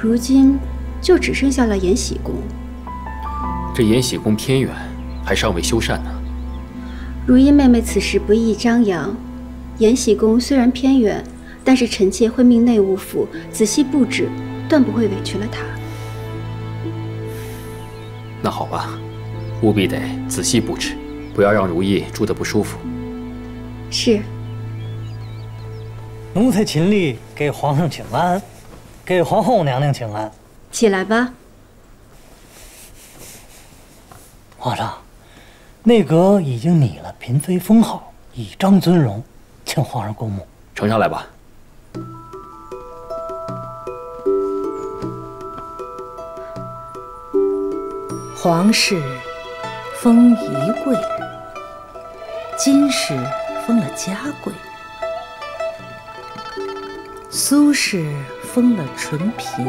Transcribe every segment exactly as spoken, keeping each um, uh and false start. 如今就只剩下了延禧宫。这延禧宫偏远，还尚未修缮呢。如懿妹妹此时不宜张扬。延禧宫虽然偏远，但是臣妾会命内务府仔细布置，断不会委屈了她。那好吧，务必得仔细布置，不要让如懿住得不舒服。是。 奴才秦丽给皇上请安，给皇后娘娘请安。起来吧。皇上，内阁已经拟了嫔妃封号，以彰尊荣，请皇上过目。呈上来吧。皇室封仪贵人，金氏封了嘉贵人。 苏氏封了纯嫔，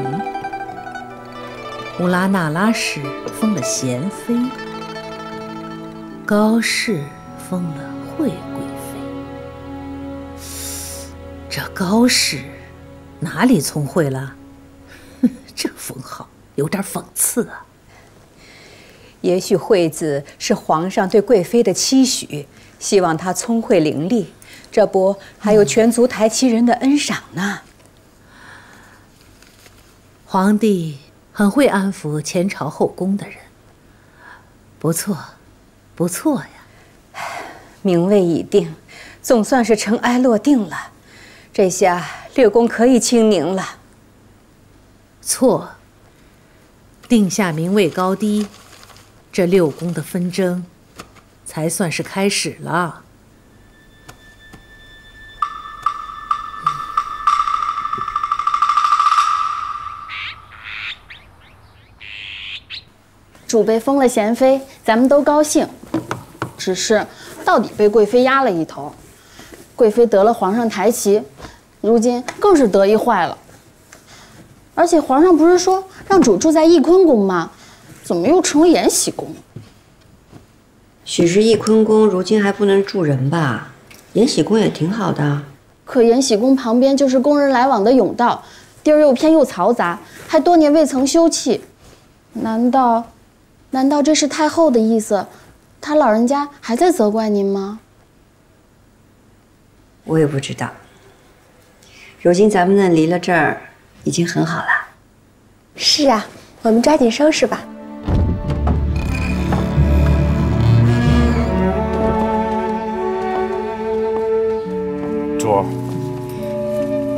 乌拉那拉氏封了贤妃，高氏封了惠贵妃。这高氏哪里聪慧了？这封号有点讽刺啊。也许惠字是皇上对贵妃的期许，希望她聪慧伶俐。 这不还有全族台旗人的恩赏呢。皇帝很会安抚前朝后宫的人，不错，不错呀。名位已定，总算是尘埃落定了。这下六宫可以清宁了。错。定下名位高低，这六宫的纷争才算是开始了。 主被封了贤妃，咱们都高兴。只是，到底被贵妃压了一头。贵妃得了皇上台旗，如今更是得意坏了。而且皇上不是说让主住在翊坤宫吗？怎么又成了延禧宫？许是翊坤宫如今还不能住人吧？延禧宫也挺好的。可延禧宫旁边就是工人来往的甬道，地儿又偏又嘈杂，还多年未曾修葺。难道？ 难道这是太后的意思？她老人家还在责怪您吗？我也不知道。如今咱们呢离了这儿，已经很好了。是啊，我们抓紧收拾吧。主，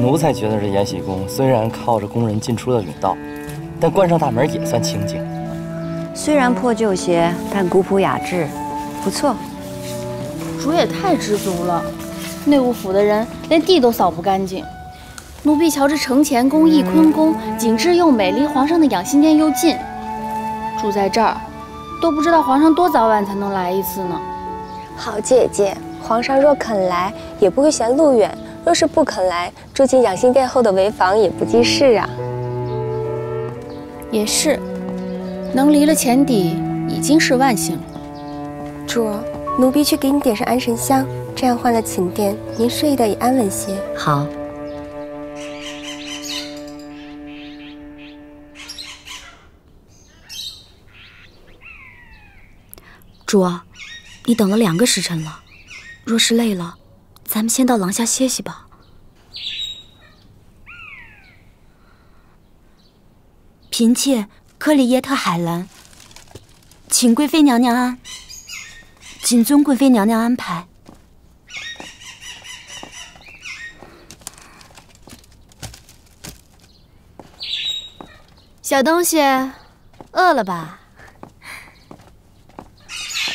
奴才觉得这延禧宫虽然靠着工人进出的甬道，但关上大门也算清静。 虽然破旧些，但古朴雅致，不错。主也太知足了，内务府的人连地都扫不干净。奴婢瞧着承乾宫、翊坤宫景致又美，离皇上的养心殿又近。住在这儿，都不知道皇上多早晚才能来一次呢。好姐姐，皇上若肯来，也不会嫌路远；若是不肯来，住进养心殿后的潍坊也不济事啊。也是。 能离了前邸，已经是万幸了。主，奴婢去给你点上安神香，这样换了寝殿，您睡得也安稳些。好。主，你等了两个时辰了，若是累了，咱们先到廊下歇息吧。 嫔妾。 科里耶特·海兰，请贵妃娘娘安。谨遵贵妃娘娘安排。小东西，饿了吧？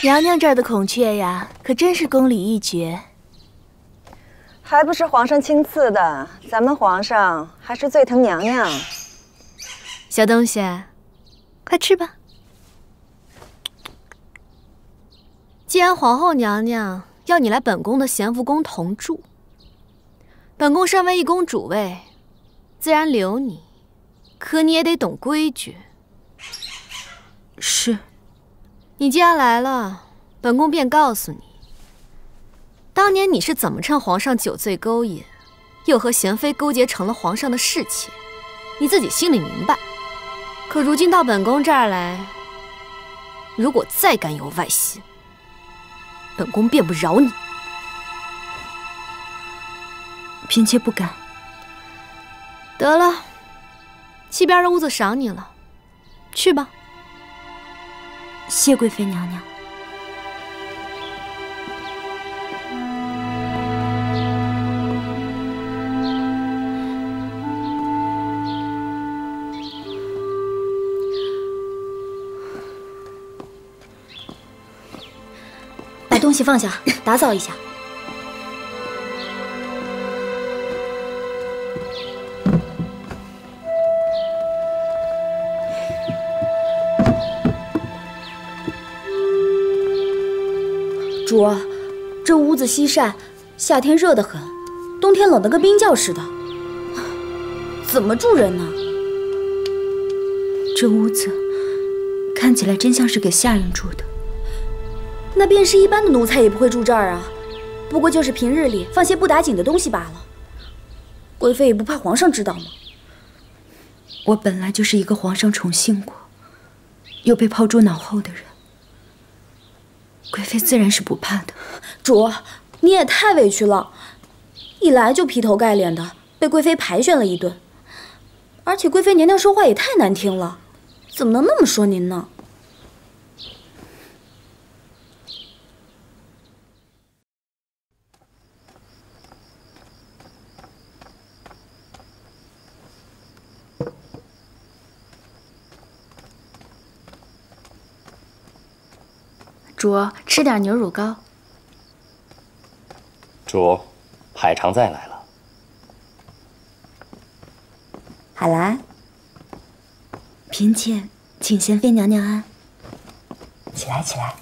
娘娘这儿的孔雀呀，可真是宫里一绝。还不是皇上亲赐的，咱们皇上还是最疼娘娘。小东西。 快吃吧！既然皇后娘娘要你来本宫的咸福宫同住，本宫身为一宫主位，自然留你。可你也得懂规矩。是。你既然来了，本宫便告诉你，当年你是怎么趁皇上酒醉勾引，又和贤妃勾结成了皇上的侍妾，你自己心里明白。可如今到本宫这儿来，如果再敢有外心，本宫便不饶你。嫔妾不敢。得了，西边的屋子赏你了，去吧。谢贵妃娘娘。 东西放下，打扫一下。主儿，这屋子西晒，夏天热得很，冬天冷得跟冰窖似的，怎么住人呢？这屋子看起来真像是给下人住的。 那便是一般的奴才也不会住这儿啊，不过就是平日里放些不打紧的东西罢了。贵妃也不怕皇上知道吗？我本来就是一个皇上宠幸过，又被抛诸脑后的人，贵妃自然是不怕的。主儿，你也太委屈了，一来就劈头盖脸的被贵妃排选了一顿，而且贵妃娘娘说话也太难听了，怎么能那么说您呢？ 主儿，吃点牛乳糕。主，海常在来了。海兰，嫔妾请贤妃娘娘安。起来，起来。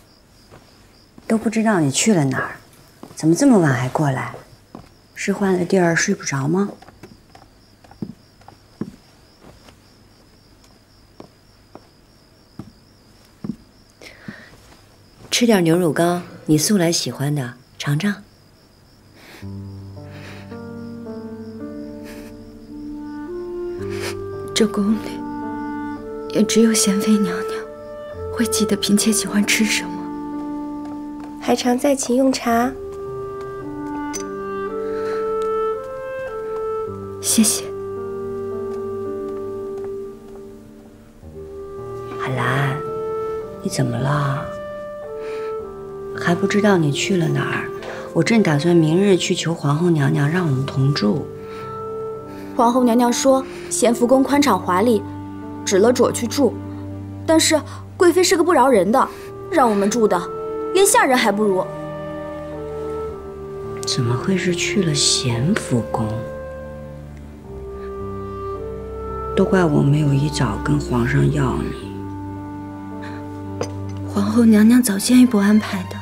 都不知道你去了哪儿，怎么这么晚还过来？是换了地儿睡不着吗？吃点牛乳糕，你素来喜欢的，尝尝。这宫里也只有贤妃娘娘会记得嫔妾喜欢吃什么。还常在，请用茶。谢谢。海兰，你怎么了？ 还不知道你去了哪儿，我正打算明日去求皇后娘娘让我们同住。皇后娘娘说咸福宫宽敞华丽，指了主去住，但是贵妃是个不饶人的，让我们住的连下人还不如。怎么会是去了咸福宫？都怪我没有一早跟皇上要你。皇后娘娘早先一步安排的。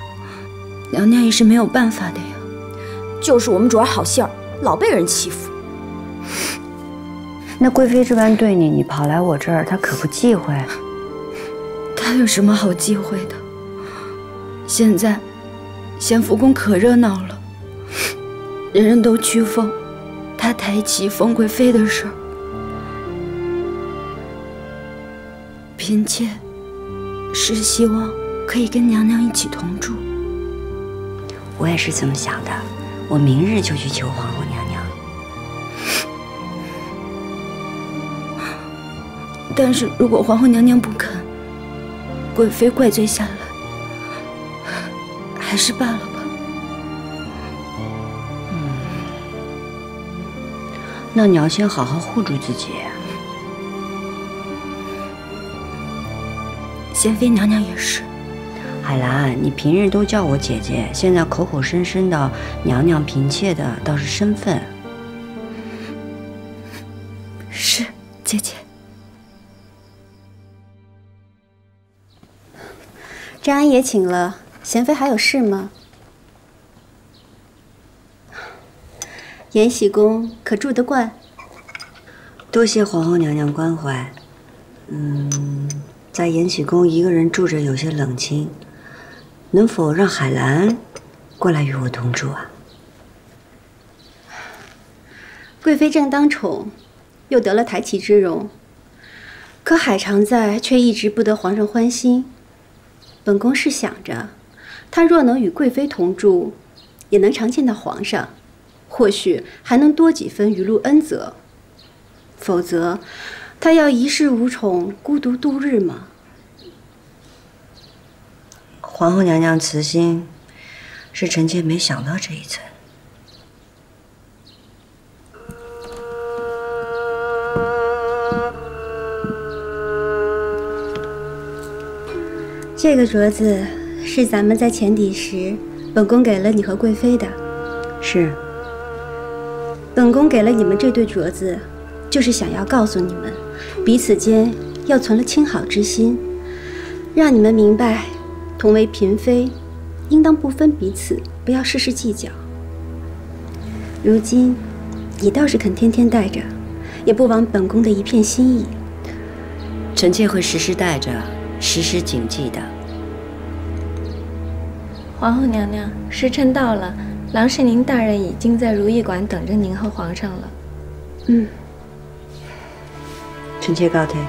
娘娘也是没有办法的呀，就是我们主儿好性儿，老被人欺负。那贵妃这般对你，你跑来我这儿，她可不忌讳。她有什么好忌讳的？现在，咸福宫可热闹了，人人都屈凤，她抬起凤贵妃的事儿，嫔妾是希望可以跟娘娘一起同住。 我也是这么想的，我明日就去求皇后娘娘。但是如果皇后娘娘不肯，贵妃怪罪下来，还是罢了吧。嗯，那你要先好好护住自己。贤妃娘娘也是。 海兰，你平日都叫我姐姐，现在口口声声的娘娘嫔妾的，倒是身份。是姐姐。张安也请了，贤妃还有事吗？延禧宫可住得惯？多谢皇后娘娘关怀。嗯，在延禧宫一个人住着有些冷清。 能否让海兰过来与我同住啊？贵妃正当宠，又得了台旗之荣。可海常在却一直不得皇上欢心。本宫是想着，他若能与贵妃同住，也能常见到皇上，或许还能多几分余路恩泽。否则，他要一世无宠，孤独度日吗？皇后娘娘慈心，是臣妾没想到这一层。 这个镯子是咱们在前底时，本宫给了你和贵妃的。是。本宫给了你们这对镯子，就是想要告诉你们，彼此间要存了亲好之心，让你们明白，同为嫔妃，应当不分彼此，不要事事计较。如今，你倒是肯天天戴着，也不枉本宫的一片心意。臣妾会时时戴着。 时时谨记的。皇后娘娘，时辰到了，郎世宁大人已经在如意馆等着您和皇上了。嗯，臣妾告退。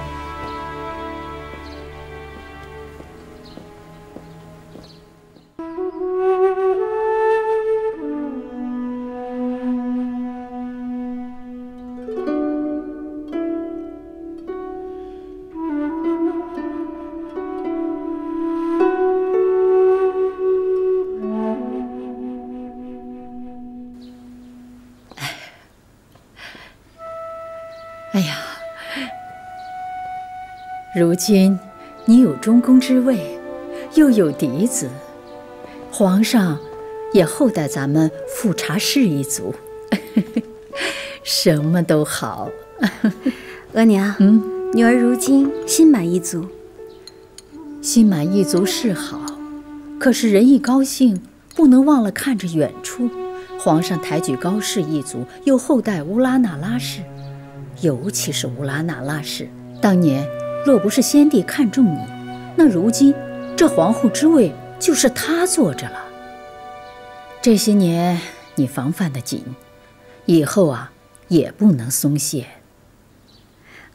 如今，你有中宫之位，又有嫡子，皇上也厚待咱们富察氏一族，什么都好。额娘，嗯，女儿如今心满意足。心满意足是好，可是人一高兴，不能忘了看着远处。皇上抬举高氏一族，又厚待乌拉那拉氏，尤其是乌拉那拉氏，当年。 若不是先帝看中你，那如今这皇后之位就是她坐着了。这些年你防范得紧，以后啊也不能松懈。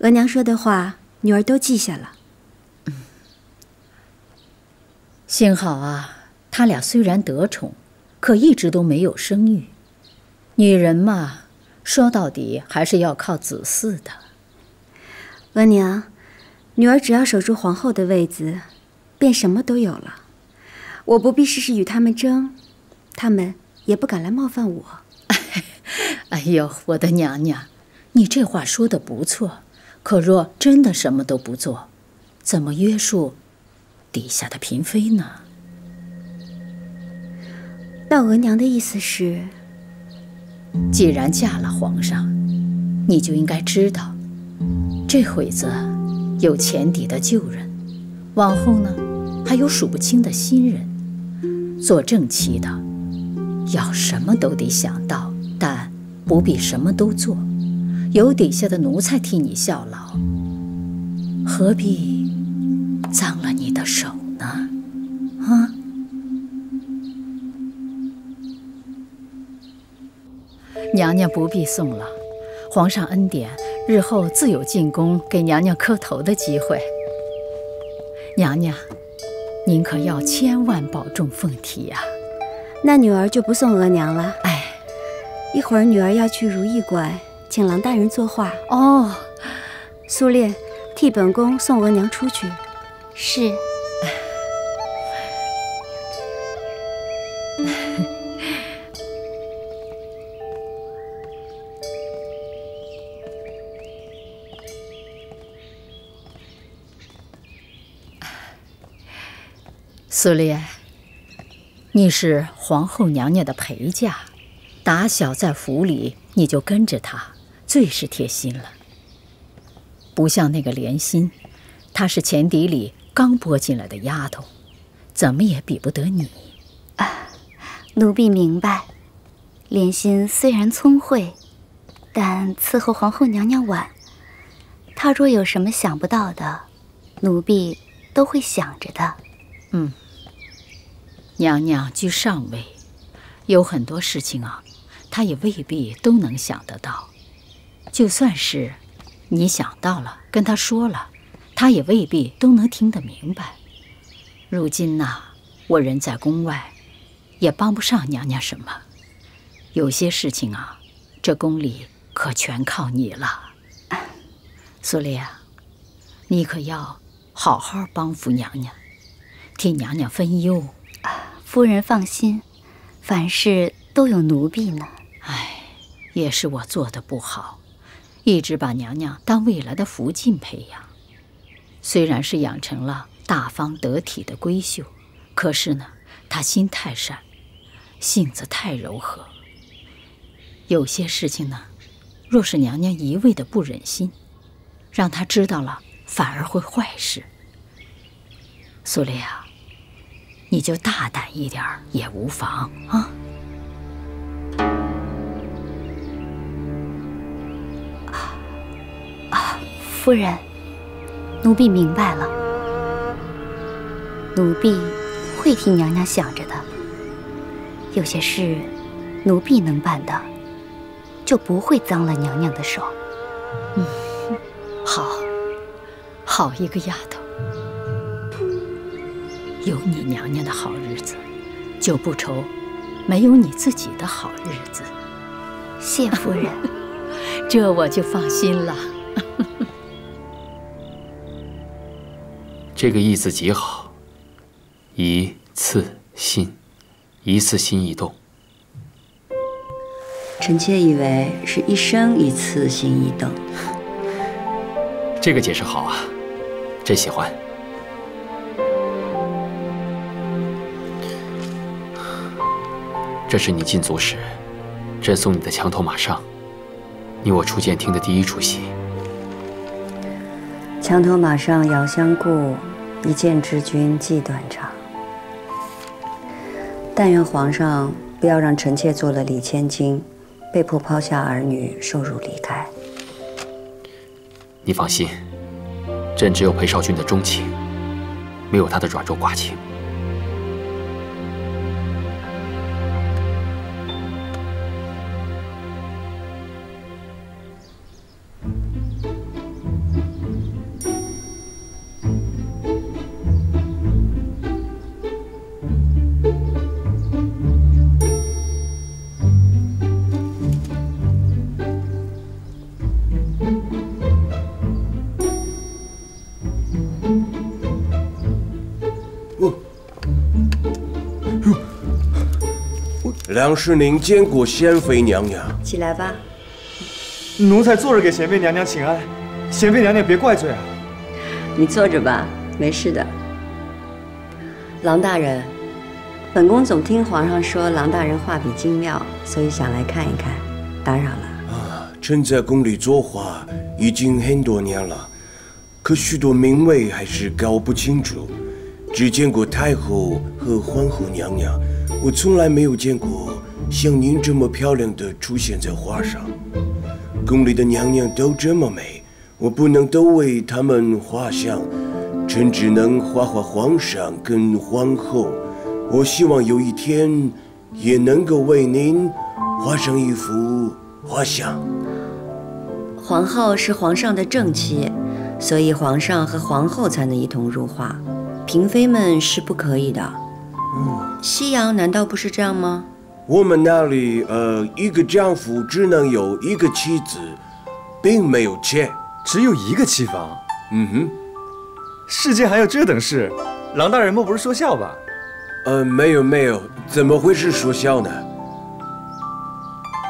额娘说的话，女儿都记下了。嗯，幸好啊，他俩虽然得宠，可一直都没有生育。女人嘛，说到底还是要靠子嗣的。额娘。 女儿只要守住皇后的位子，便什么都有了。我不必事事与他们争，他们也不敢来冒犯我。哎呦，我的娘娘，你这话说得不错。可若真的什么都不做，怎么约束底下的嫔妃呢？那额娘的意思是，既然嫁了皇上，你就应该知道，这会子。 有前底的旧人，往后呢，还有数不清的新人。做正妻的，要什么都得想到，但不必什么都做。有底下的奴才替你效劳，何必脏了你的手呢？啊！娘娘不必送了，皇上恩典。 日后自有进宫给娘娘磕头的机会。娘娘，您可要千万保重凤体呀、啊。那女儿就不送额娘了。哎，一会儿女儿要去如意馆，请郎大人作画。哦，苏烈，替本宫送额娘出去。是。苏烈，你是皇后娘娘的陪嫁，打小在府里你就跟着她，最是贴心了。不像那个莲心，她是前邸里刚拨进来的丫头，怎么也比不得你。啊，奴婢明白。莲心虽然聪慧，但伺候皇后娘娘晚，她若有什么想不到的，奴婢都会想着的。嗯。 娘娘居上位，有很多事情啊，她也未必都能想得到。就算是你想到了，跟他说了，他也未必都能听得明白。如今呐、啊，我人在宫外，也帮不上娘娘什么。有些事情啊，这宫里可全靠你了。苏烈啊，你可要好好帮扶娘娘，替娘娘分忧。夫人放心，凡事都有奴婢呢。唉，也是我做的不好。 一直把娘娘当未来的福晋培养，虽然是养成了大方得体的闺秀，可是呢，她心太善，性子太柔和。有些事情呢，若是娘娘一味的不忍心，让她知道了，反而会坏事。苏烈啊，你就大胆一点也无妨啊。 夫人，奴婢明白了，奴婢会替娘娘想着的。有些事，奴婢能办的，就不会脏了娘娘的手。嗯，好，好一个丫头，有你娘娘的好日子，就不愁没有你自己的好日子。谢夫人，这我就放心了。 这个意字极好，一次心，一次心一动。臣妾以为是一生一次心一动。这个解释好啊，真喜欢。这是你禁足时，朕送你的墙头马上，你我初见厅的第一出戏。 墙头马上遥相顾，一见之君计短长。但愿皇上不要让臣妾做了李千金，被迫抛下儿女，受辱离开。你放心，朕只有裴少君的钟情，没有他的软弱寡情。梁师宁见过贤妃娘娘。起来吧，奴才坐着给贤妃娘娘请安，贤妃娘娘别怪罪啊。你坐着吧，没事的。郎大人，本宫总听皇上说郎大人画笔精妙，所以想来看一看，打扰了。啊，朕在宫里作画已经很多年了，可许多名位还是搞不清楚，只见过太后和皇后娘娘。 我从来没有见过像您这么漂亮的出现在画上。宫里的娘娘都这么美，我不能都为她们画像，臣只能画画皇上跟皇后。我希望有一天也能够为您画上一幅画像。皇后是皇上的正妻，所以皇上和皇后才能一同入画，嫔妃们是不可以的。 西洋难道不是这样吗？我们那里，呃，一个丈夫只能有一个妻子，并没有妾，只有一个妻房。嗯哼，世界还有这等事？郎大人莫不是说笑吧？呃，没有没有，怎么会是说笑呢？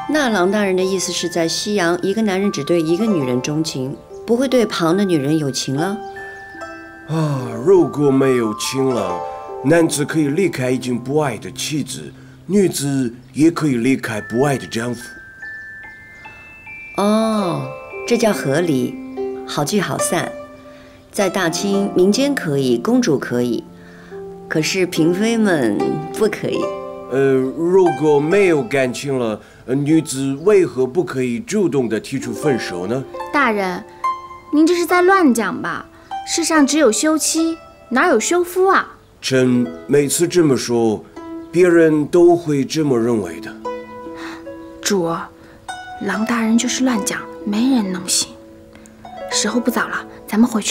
那郎大人的意思是在西洋，一个男人只对一个女人钟情，不会对旁的女人有情了？啊，如果没有情了。 男子可以离开已经不爱的妻子，女子也可以离开不爱的丈夫。哦，这叫合离，好聚好散。在大清，民间可以，公主可以，可是嫔妃们不可以。呃，如果没有感情了，女子为何不可以主动地提出分手呢？大人，您这是在乱讲吧？世上只有休妻，哪有休夫啊？ 朕每次这么说，别人都会这么认为的。主，郎大人就是乱讲，没人能信。时候不早了，咱们回去。